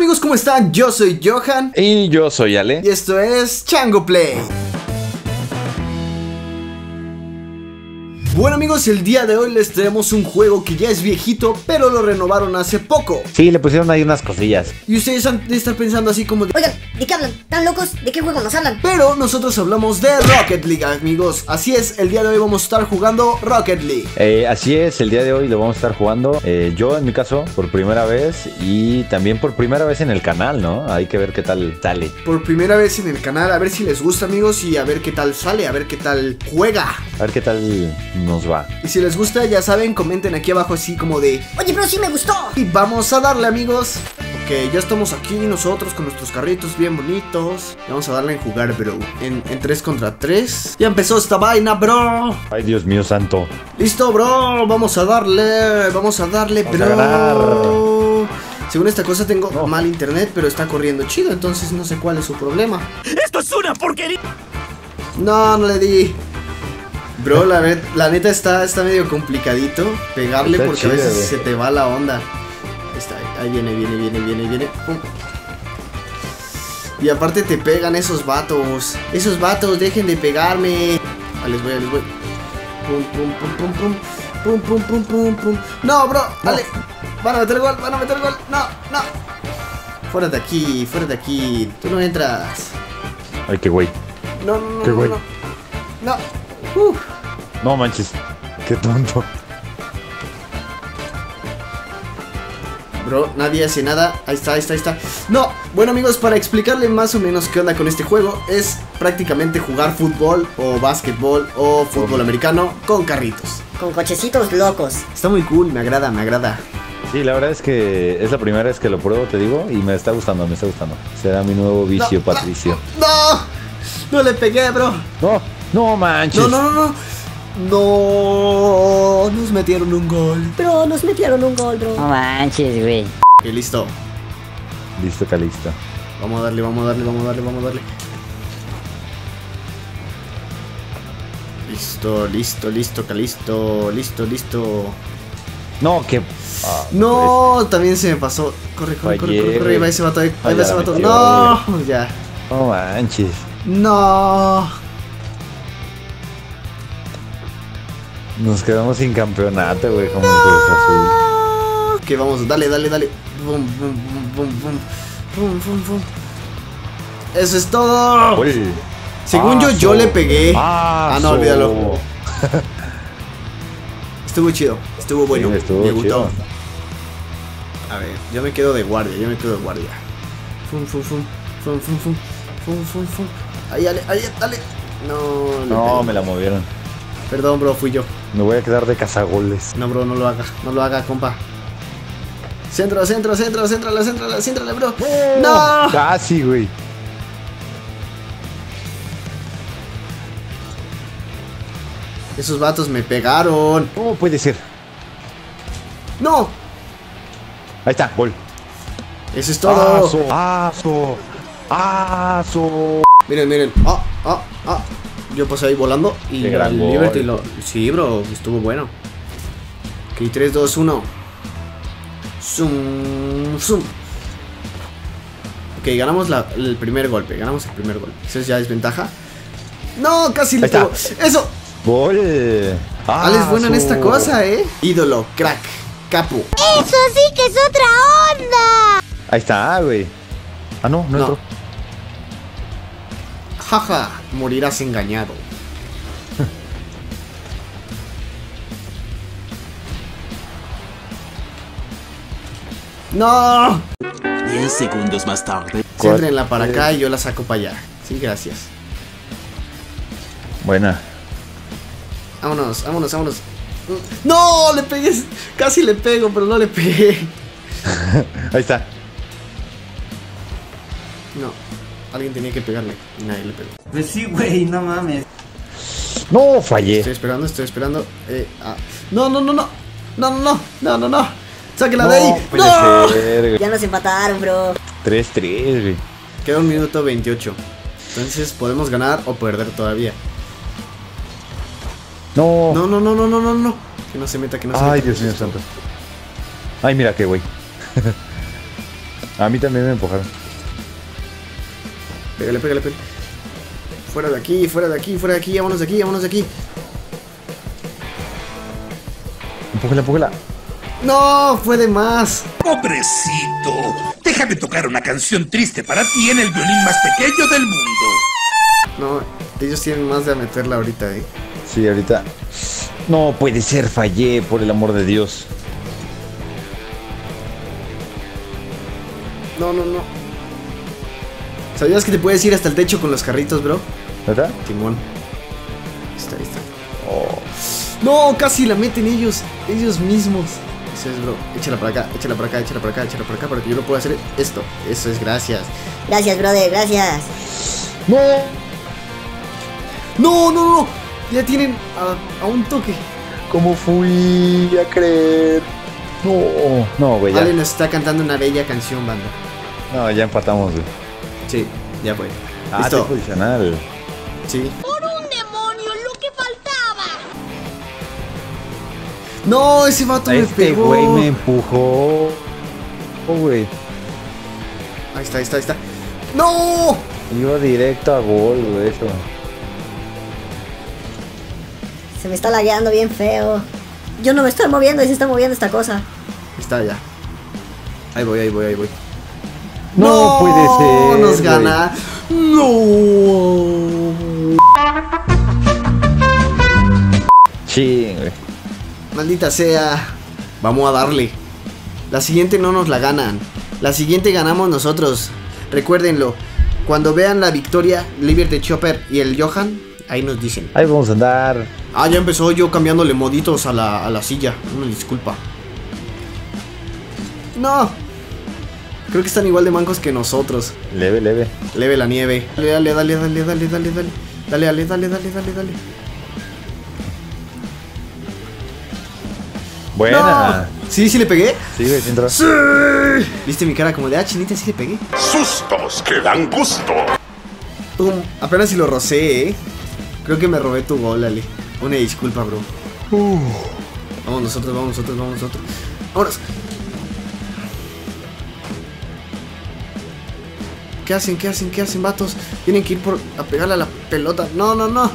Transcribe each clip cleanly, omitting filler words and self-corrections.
amigos, ¿cómo están? Yo soy Johan. Y yo soy Ale. Y esto es Changoplay. Bueno amigos, el día de hoy les traemos un juego que ya es viejito, pero lo renovaron hace poco. Sí, le pusieron ahí unas cosillas. Y ustedes han de estar pensando así como de, oigan, ¿de qué hablan? ¿Tan locos? ¿De qué juego nos hablan? Pero nosotros hablamos de Rocket League, amigos. Así es, el día de hoy vamos a estar jugando Rocket League. Así es, el día de hoy lo vamos a estar jugando, yo en mi caso, por primera vez. Y también por primera vez en el canal, ¿no? Hay que ver qué tal sale. Por primera vez en el canal, a ver si les gusta amigos. Y a ver qué tal sale, a ver qué tal juega. A ver qué tal nos va. Y si les gusta, ya saben, comenten aquí abajo así como de, oye, pero sí me gustó. Y vamos a darle, amigos. Ok, ya estamos aquí nosotros con nuestros carritos bien bonitos. Vamos a darle en jugar, bro. En 3 contra 3. Ya empezó esta vaina, bro. Ay, Dios mío santo. Listo, bro. Vamos a darle. Vamos a ganar. Según esta cosa tengo mal internet, pero está corriendo chido, entonces no sé cuál es su problema. ¡Esto es una porquería! No, no le di. Bro, la neta está medio complicadito pegarle está porque chido, a veces bro. Se te va la onda. Ahí está, ahí viene. ¡Pum! Y aparte te pegan esos vatos. Esos vatos, dejen de pegarme. Ahí les voy, Pum, pum, pum, pum, pum. Pum, pum, pum, pum, pum. No, bro, dale. Van a meter gol, No, no. Fuera de aquí, Tú no entras. Ay, qué güey. No, no, qué güey. No. No manches, qué tonto. Bro, nadie hace nada. Ahí está, No, bueno amigos, para explicarle más o menos qué onda con este juego, es prácticamente jugar fútbol o básquetbol o fútbol americano con carritos, con cochecitos locos. Está muy cool, me agrada, Sí, la verdad es que es la primera vez que lo pruebo, te digo. Y me está gustando, será mi nuevo vicio, Patricio. No, no le pegué, bro. No manches. No, nos metieron un gol. Bro, nos metieron un gol, bro. No manches, güey. Y listo. Listo, Calixto. Vamos a darle, Listo, Calixto. No, que... Ah, no, también se me pasó. Corre, corre. Ahí va ese vato. No, ya. No manches. No. Nos quedamos sin campeonato, güey, como un Cruz Azul. Ok, vamos, dale. Bum, bum, bum, bum, bum, bum, bum. Eso es todo. Uy. Según yo le pegué. No, olvídalo. Estuvo chido, estuvo bueno, sí, me gustó. A ver, yo me quedo de guardia, Fum, fum, fum, fum, fum, fum, fum, fum, fum. Ahí, dale. No, me la movieron. Perdón, bro, fui yo. Me voy a quedar de cazagoles. No, bro, no lo haga. No lo haga, compa. Centro, centro, bro. ¡No! Casi, güey. Esos vatos me pegaron. ¿Cómo puede ser? ¡No! Ahí está, gol. Eso es todo. ¡Aso! Miren, ¡Ah! Yo pasé ahí volando y Liberty lo... Sí, bro, estuvo bueno. Ok, 3, 2, 1. Zoom, zoom. Ok, ganamos el primer golpe. Eso ya es ventaja. No, casi le pegó. ¡Eso! ¡Gol! Ale es buena en esta cosa, ídolo, crack, capo. ¡Eso sí que es otra onda! Ahí está, güey. Ah, no, no entró. Jaja, morirás engañado. ¡No! 10 segundos más tarde. Céntrenla para acá y yo la saco para allá. Sí, gracias. Buena. Vámonos, vámonos. ¡No! Le pegué. Casi le pego, pero no le pegué. Ahí está. No. Alguien tenía que pegarle y nadie le pegó. Pues sí, güey, no mames. No, fallé. Estoy esperando, No. Sáquela de ahí. No. Ya nos empataron, bro. 3-3, güey. Queda un minuto 28. Entonces podemos ganar o perder todavía. No. No. Que no se meta, Ay, Dios mío santo. Ay, mira qué güey. A mí también me empujaron. Pégale, pégale, pégale. Fuera de aquí, fuera de aquí, fuera de aquí. Vámonos de aquí, vámonos de aquí. Empújala, empújala. ¡No! ¡Fue de más! ¡Pobrecito! Déjame tocar una canción triste para ti en el violín más pequeño del mundo. No, ellos tienen más de meterla ahorita, ¿eh? Sí, ahorita. No puede ser, fallé, por el amor de Dios. No, no, no. ¿Sabías que te puedes ir hasta el techo con los carritos, bro? ¿Verdad? Timón. Está, ahí está. Oh. No, casi la meten ellos mismos. Eso es, bro. Échala para acá, échala para acá, échala para acá, échala para acá, para que yo no pueda hacer esto. Eso es, gracias. Gracias, brother, gracias. No. No, no, no. Ya tienen a un toque. ¿Cómo fui a creer? No, no, güey. Ale nos está cantando una bella canción, banda. No, ya empatamos, güey. Sí, ya fue. Ah, esto posicional. Sí. Por un demonio, lo que faltaba. No, ese vato me pegó. Güey me empujó. Oh, güey. Ahí está, ahí está, ahí está. ¡No! Iba directo a gol, güey, eso. Se me está lagueando bien feo. Yo no me estoy moviendo y se está moviendo esta cosa. Está ya. Ahí voy, ahí voy, ahí voy. No, no puede ser. Nos gana. No. Sí, güey. Maldita sea. Vamos a darle. La siguiente no nos la ganan. La siguiente ganamos nosotros. Recuérdenlo. Cuando vean la victoria, Liberty Chopper y el Johan, ahí nos dicen. Ahí vamos a andar. Ah, ya empezó yo cambiándole moditos a la silla. Una disculpa. No. Creo que están igual de mancos que nosotros. Leve, leve. Leve la nieve. Dale, dale, dale, dale, dale, dale. Dale, dale, dale, dale, dale, dale. Buena. No. ¿Sí, sí le pegué? Sí, güey, entró. ¡Sí! ¿Viste mi cara como de, ah, chinita, sí le pegué? Sustos que dan gusto. Pum, apenas si lo rocé, ¿eh? Creo que me robé tu gol, Ale. Una disculpa, bro. Vamos nosotros, vamos nosotros, vamos nosotros. Vámonos. ¿Qué hacen? ¿Qué hacen? ¿Qué hacen, vatos? Tienen que ir a pegarle a la pelota. No, no, no.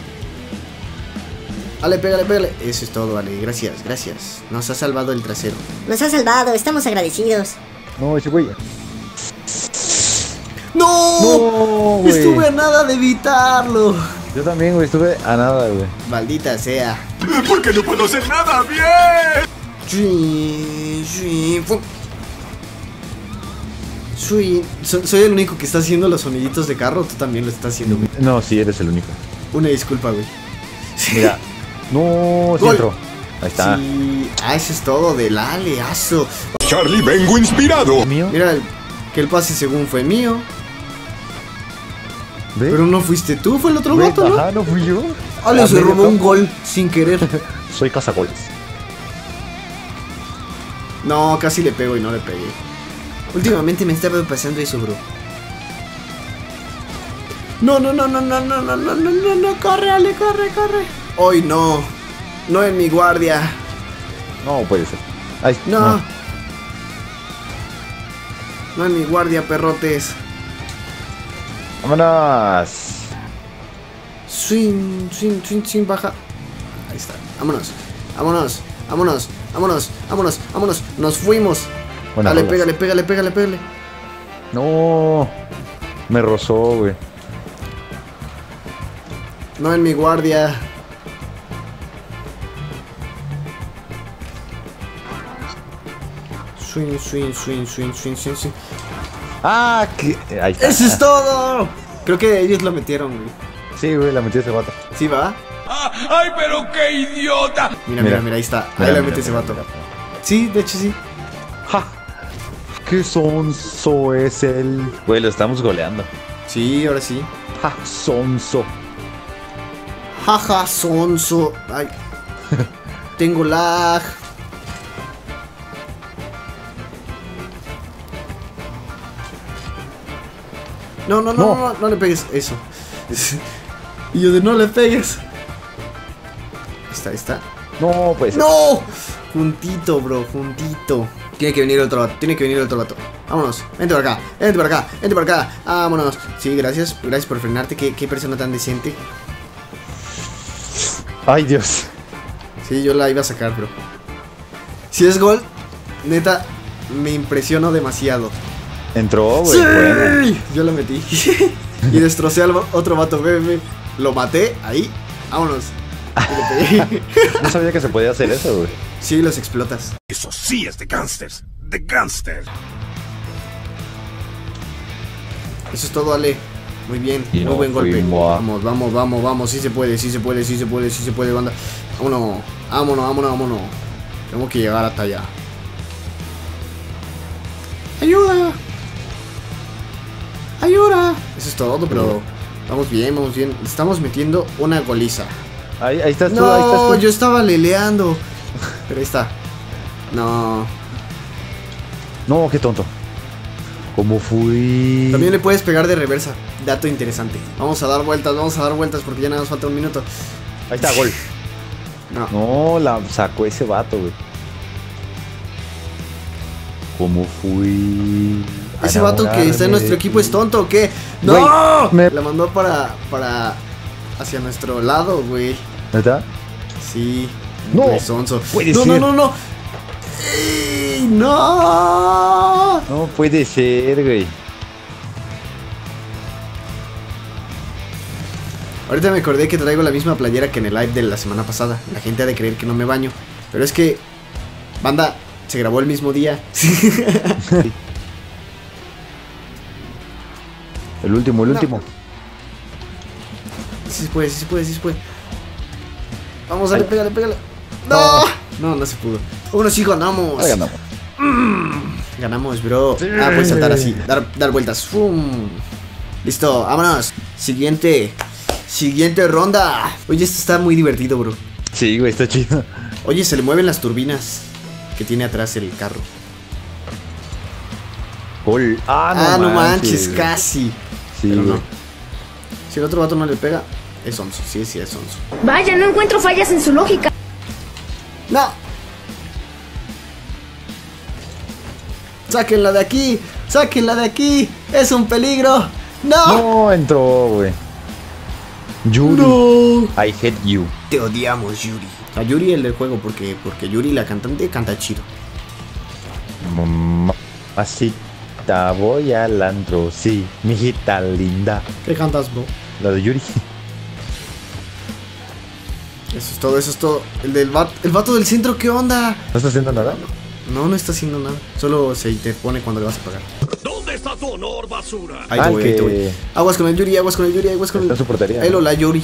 Ale, pégale, pégale. Eso es todo, Ale. Gracias, gracias. Nos ha salvado el trasero. Nos ha salvado. Estamos agradecidos. No, ese güey. ¡No! No, estuve a nada de evitarlo. Yo también, güey. Estuve a nada, güey. Maldita sea. ¿Por qué no puedo hacer nada bien? Soy el único que está haciendo los soniditos de carro, tú también lo estás haciendo, güey. No, sí, eres el único. Una disculpa, güey. Mira. No, sí entró. Ahí está. Sí. Ah, eso es todo del aleazo. Charlie, vengo inspirado. ¿Mío? Mira, que el pase según fue mío. ¿Ve? Pero no fuiste tú, fue el otro vato, ¿no? Ajá, no fui yo. Ale se robó un gol sin querer. Soy cazagoles. No, casi le pego y no le pegué. Últimamente me está pasando eso, bro. No, no, no, no, no, no, no, no, no, no, no, corre, Ale, corre, corre. Hoy no. No en mi guardia. No puede ser. Ay, no. No en mi guardia, perrotes. Vámonos. Swing, swing, swing, swing, baja. Ahí está. Vámonos. Vámonos. Vámonos. Vámonos. Vámonos. Vámonos. Nos fuimos. Buenas Dale, pégale, pégale, pégale, pégale. No. Me rozó, güey. No en mi guardia. Swing, swing, swing, swing, swing, swing, swing. ¡Ah! Que... Ahí está. ¡Eso es todo! Creo que ellos lo metieron, güey. Sí, güey, la metió ese vato. ¿Sí va? Ah, ¡ay, pero qué idiota! Mira, mira, mira, ahí está. Ahí la metió ese vato. Sí, de hecho sí. ¡Ja! ¡Qué sonso es él! Güey, lo estamos goleando. Sí, ahora sí. ¡Ja, sonso! ¡Ja, ja, sonso! ¡Ay! Tengo lag. No, no, no, no, no, no le pegues. Eso. Y yo de no le pegues. Está, está. No, pues. ¡No! Juntito, bro, juntito. Tiene que venir otro vato, tiene que venir otro vato. Vámonos, vente por acá, vente por acá, vente por acá. Vámonos. Sí, gracias, gracias por frenarte. Qué persona tan decente. Ay, Dios. Sí, yo la iba a sacar, pero si es gol, neta, me impresionó demasiado. Entró, güey. ¡Sí! Bueno. Yo la metí. Y destrocé al otro vato, bebé. Lo maté, ahí, vámonos. No sabía que se podía hacer eso, güey. Sí, los explotas. Eso sí es de gangsters, de gangster. Eso es todo, Ale. Muy bien, y muy no, buen golpe. Vamos, vamos, vamos, vamos. Sí se puede, sí se puede, sí se puede, sí se puede, banda. Vámonos, vámonos, vámonos, vámonos. Tengo que llegar hasta allá. ¡Ayuda! ¡Ayuda! Eso es todo, pero vamos bien, vamos bien. Estamos metiendo una goliza. Ahí estás tú, no, ahí estás tú. Yo estaba leleando. Pero ahí está. No. No, qué tonto. ¿Cómo fui? También le puedes pegar de reversa. Dato interesante. Vamos a dar vueltas porque ya nada nos falta un minuto. Ahí está, gol. No, no la sacó ese vato, güey. ¿Cómo fui? Ese vato que está en nuestro equipo es tonto, ¿o qué? ¡No! La mandó para hacia nuestro lado, güey. ¿Verdad? Sí. No. No, no, no, no. ¡Ey! ¡No! No puede ser, güey. Ahorita me acordé que traigo la misma playera que en el live de la semana pasada. La gente ha de creer que no me baño, pero es que, banda, se grabó el mismo día. El último, el último. Sí se puede, sí se puede, sí se puede. Vamos, dale, pégale, pégale. ¡No! No, no se pudo. Unos y ganamos. Ahí ganamos. Ganamos, bro. Ah, puedes saltar así, dar vueltas. ¡Fum! Listo, vámonos. Siguiente ronda. Oye, esto está muy divertido, bro. Sí, güey, está chido. Oye, se le mueven las turbinas que tiene atrás el carro. Gol. Ah, no manches, casi. Sí, pero no. Si el otro vato no le pega, es onzo. Sí, sí, es onzo. Vaya, no encuentro fallas en su lógica. No. Sáquenla de aquí. Sáquenla de aquí. Es un peligro. No. No entró, güey. Yuri, no. I hate you. Te odiamos, Yuri. A Yuri el del juego, porque Yuri la cantante canta chido. Mamacita, voy al antro, sí, mijita linda. ¿Qué cantas, bro? La de Yuri. Eso es todo, eso es todo. El vato del centro, ¿qué onda? ¿No está haciendo nada? No, no está haciendo nada. Solo se te pone cuando le vas a pagar. ¿Dónde está tu honor, basura? Ahí voy, ahí voy. Aguas con el Yuri, aguas con el Yuri, aguas con el... Está su portería. El hola, Yuri.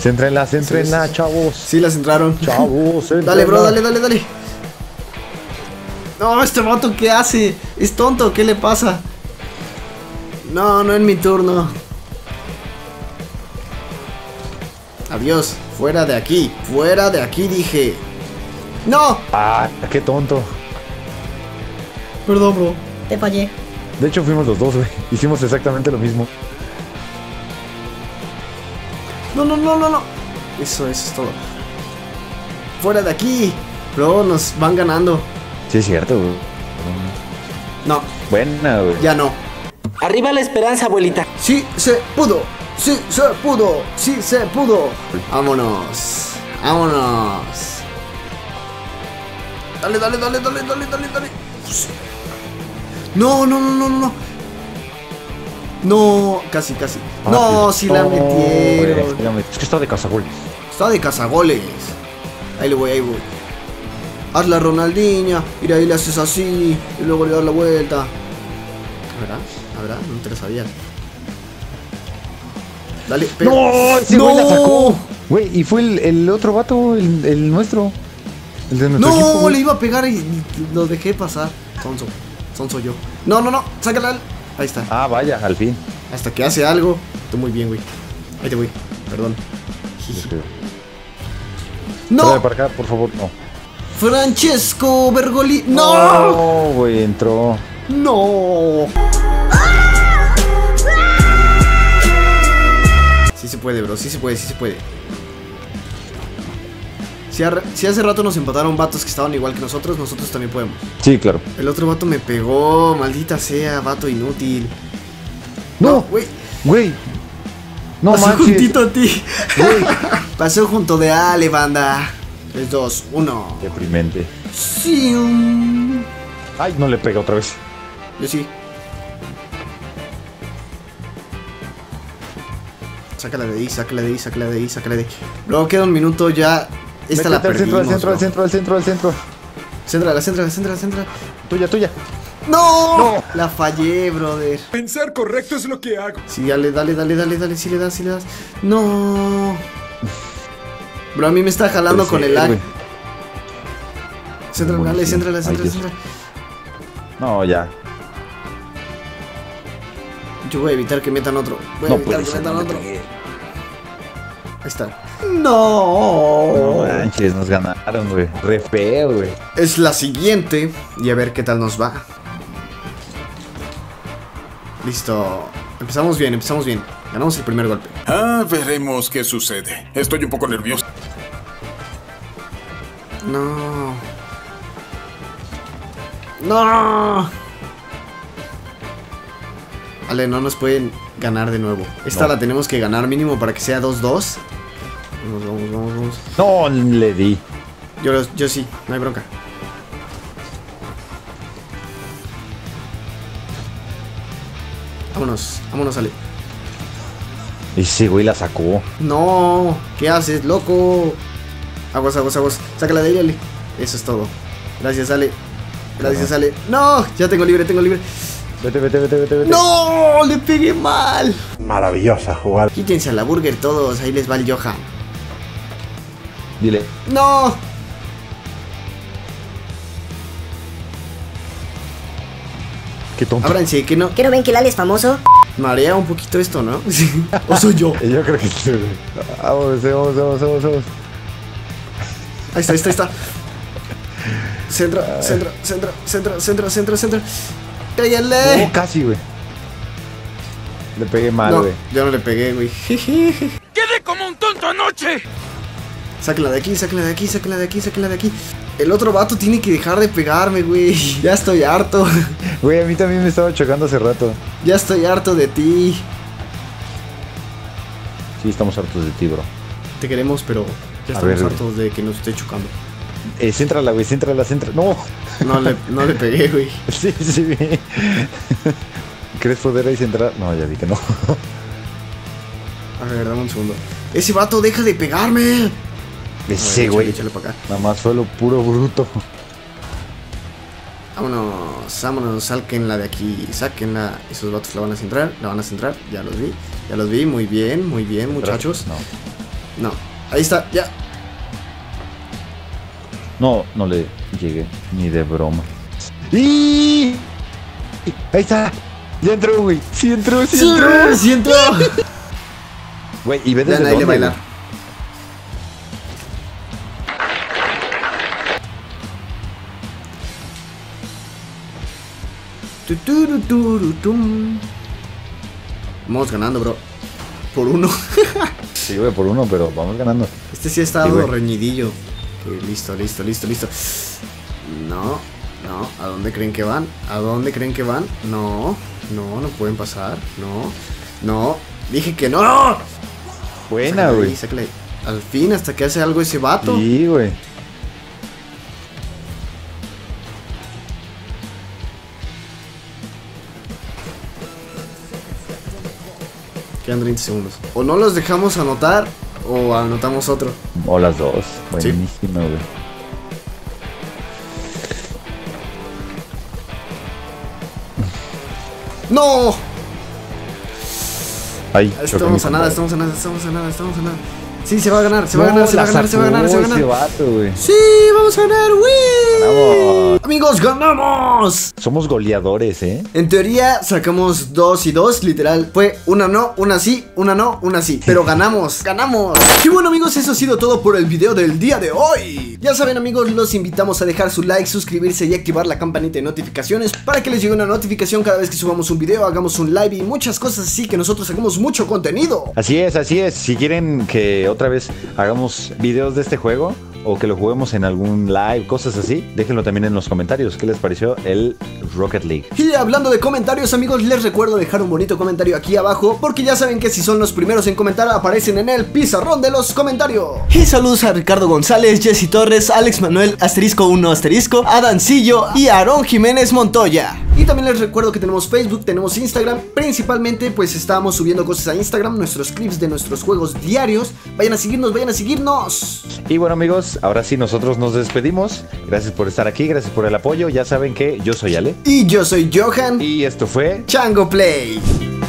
Se entrena, sí, sí, chavos. Sí, las entraron. Chavos, dale, bro, dale, dale, dale. No, este vato, ¿qué hace? Es tonto, ¿qué le pasa? No, no en mi turno. Adiós, fuera de aquí dije. ¡No! Ah, qué tonto. Perdón, bro, te fallé. De hecho fuimos los dos, güey, hicimos exactamente lo mismo. No, no, no, no, no. Eso es todo. Fuera de aquí, bro, nos van ganando. Sí, es cierto, güey. No. Buena, güey. Ya no. Arriba la esperanza, abuelita. Sí se pudo, sí se pudo, sí se pudo. Vámonos, vámonos. Dale, dale, dale, dale, dale, dale, dale. No, no, no, no, no. No, casi, casi. No, si la metieron. Es que está de cazagoles. Está de cazagoles. Ahí le voy, ahí voy. Haz la Ronaldinha. Y ahí le haces así. Y luego le das la vuelta. ¿Verdad? ¿Verdad? No te lo sabías. Dale, pega. ¡No! ¡Ese güey la sacó! Güey, y fue el otro vato, el nuestro. El de nuestro equipo. No, le iba a pegar y lo dejé pasar. Sonso. Sonso yo. No, no, no. Sácala. Ahí está. Ah, vaya, al fin. Hasta que hace algo. Tú muy bien, güey. Ahí te voy. Perdón. ¡No! Voy a aparcar, por favor, no. Francesco Bergoli. ¡No! No, güey, entró. No. puede, bro. Sí se puede, sí se puede. Si hace rato nos empataron vatos que estaban igual que nosotros, nosotros también podemos. Sí, claro. El otro vato me pegó, maldita sea, vato inútil. No, güey. Güey. No, pasó manches. Juntito a ti. Güey. Pasó junto de Ale, banda. 3, 2, 1. Deprimente. Sí. Ay, no le pega otra vez. Yo sí. Sácala de ahí, sácala de ahí, sácala de ahí, sácala de ahí. Luego queda un minuto ya. Esta la perdimos. Al centro, al centro, al centro, al centro. Centra, la centra, la centra, la centra. Tuya, tuya. ¡No! ¡No! La fallé, brother. Pensar correcto es lo que hago. Sí, dale, dale, dale, dale, dale. Sí le das, sí le das. ¡No! Bro, a mí me está jalando con el lag. Centra, dale, centra, la centra, centra. No, ya. Yo voy a evitar que metan otro. Voy a evitar que metan otro. Ahí está. No, no manches, nos ganaron, güey. Re feo, güey. Es la siguiente. Y a ver qué tal nos va. Listo. Empezamos bien, empezamos bien. Ganamos el primer golpe. Ah, veremos qué sucede. Estoy un poco nervioso. No. No. Vale, no nos pueden ganar de nuevo. Esta la tenemos que ganar mínimo para que sea 2-2. Vamos, vamos, vamos, vamos. No le di. Yo sí, no hay bronca. Vámonos, vámonos, Ale. Ese güey la sacó. No, ¿qué haces, loco? Aguas, aguas, aguas. Sácala de ahí, Ale. Eso es todo. Gracias, Ale. Gracias, Ale. No, ya tengo libre, tengo libre. Vete, vete, vete, vete, vete. ¡No! ¡Le pegué mal! Maravillosa jugada. Quítense a la burger todos, ahí les va el Johan. Dile. ¡No! Qué tonto. Ábranse, que no. ¿Que no ven que el Ale es famoso? Marea un poquito esto, ¿no? ¿O soy yo? Yo creo que sí. Vamos, vamos, vamos, vamos, vamos. Ahí está, ahí está, ahí está. Centra, centra, centra, centra, centra, centra, centra. ¡Cállale! No, casi, güey. Le pegué mal, güey. No, yo no le pegué, güey. ¡Quedé como un tonto anoche! Sácala de aquí, sácala de aquí, sácala de aquí, sácala de aquí. El otro vato tiene que dejar de pegarme, güey. Ya estoy harto. Güey, a mí también me estaba chocando hace rato. Ya estoy harto de ti. Sí, estamos hartos de ti, bro. Te queremos, pero ya estamos hartos de que nos esté chocando. Céntrala, güey, céntrala, céntrala. No, no le pegué, güey. Sí, sí. ¿Crees poder ahí centrar? No, ya vi que no. A ver, dame un segundo. Ese vato deja de pegarme. Ese, güey. Échale para acá. Nada más suelo puro bruto. Vámonos, vámonos, sáquenla de aquí. Sáquenla. Esos vatos la van a centrar, la van a centrar. Ya los vi, ya los vi. Muy bien, muchachos. No. No, ahí está, ya. No, no le llegué, ni de broma. ¡Y! Ahí está. Ya entró, güey. Sí entró, sí entró. Sí entró. Güey, y ve desde dónde, güey. Vamos ganando, bro. Por uno. Sí, güey, por uno, pero vamos ganando. Este sí está algo reñidillo. Listo, listo, listo, listo. No, no, ¿a dónde creen que van? ¿A dónde creen que van? No, no, no pueden pasar. No, no, dije que no. Buena, güey. Al fin, hasta que hace algo ese vato. Sí, güey. Quedan 30 segundos. O no los dejamos anotar. O anotamos otro. O las dos. Buenísima, güey. ¡No! Ay, estamos a nada, estamos a nada, estamos a nada, estamos a nada. Sí, se va a ganar, se va a ganar, se va a ganar, se va a ganar, se va a ganar. Vato, sí, vamos a ganar, güey. Amigos, ganamos. Somos goleadores, ¿eh? En teoría sacamos 2 y 2, literal. Fue una no, una sí, una no, una sí. Pero ganamos, ganamos. Y bueno, amigos, eso ha sido todo por el video del día de hoy. Ya saben, amigos, los invitamos a dejar su like, suscribirse y activar la campanita de notificaciones para que les llegue una notificación cada vez que subamos un video, hagamos un live y muchas cosas así, que nosotros hagamos mucho contenido. Así es, así es. Si quieren que otra vez hagamos videos de este juego o que lo juguemos en algún live, cosas así, déjenlo también en los comentarios. ¿Qué les pareció el Rocket League? Y hablando de comentarios, amigos, les recuerdo dejar un bonito comentario aquí abajo, porque ya saben que si son los primeros en comentar, aparecen en el pizarrón de los comentarios. Y saludos a Ricardo González, Jessy Torres, Alex Manuel, *1*, Adancillo y Aarón Jiménez Montoya. Y también les recuerdo que tenemos Facebook, tenemos Instagram. Principalmente pues estamos subiendo cosas a Instagram, nuestros clips de nuestros juegos diarios. Vayan a seguirnos, vayan a seguirnos. Y bueno, amigos, ahora sí, nosotros nos despedimos. Gracias por estar aquí, gracias por el apoyo. Ya saben que yo soy Ale. Y yo soy Johan. Y esto fue Changoplay.